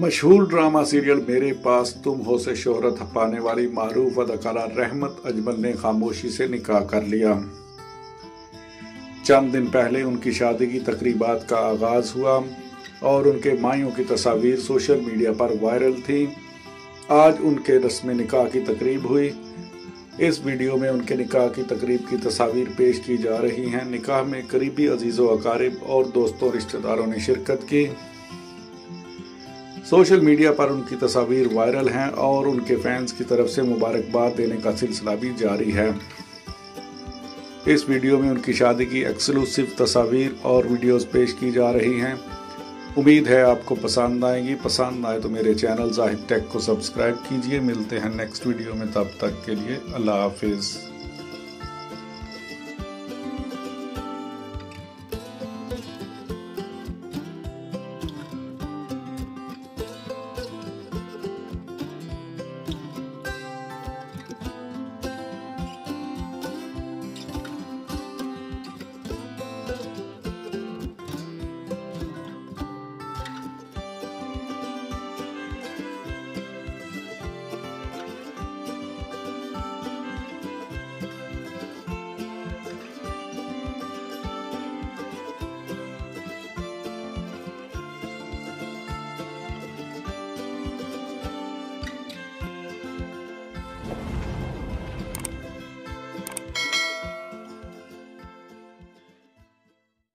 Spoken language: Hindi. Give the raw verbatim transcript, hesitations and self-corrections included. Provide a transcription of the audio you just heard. मशहूर ड्रामा सीरियल मेरे पास तुम हो से शोहरत पाने वाली मारूफ अदाकारा रहमत अजमल ने खामोशी से निकाह कर लिया। चंद दिन पहले उनकी शादी की तकरीबात का आगाज़ हुआ और उनके माइयों की तस्वीर सोशल मीडिया पर वायरल थी। आज उनके रस्म निकाह की तकरीब हुई। इस वीडियो में उनके निकाह की तकरीब की तस्वीर पेश की जा रही हैं। निकाह में करीबी अजीज़ों अकारिब और दोस्तों रिश्तेदारों ने शिरकत की। सोशल मीडिया पर उनकी तस्वीर वायरल हैं और उनके फैंस की तरफ से मुबारकबाद देने का सिलसिला भी जारी है। इस वीडियो में उनकी शादी की एक्सक्लूसिव तस्वीर और वीडियोस पेश की जा रही हैं। उम्मीद है आपको पसंद आएगी। पसंद आए तो मेरे चैनल जाहिद टेक को सब्सक्राइब कीजिए। मिलते हैं नेक्स्ट वीडियो में, तब तक के लिए अल्लाह हाफिज़।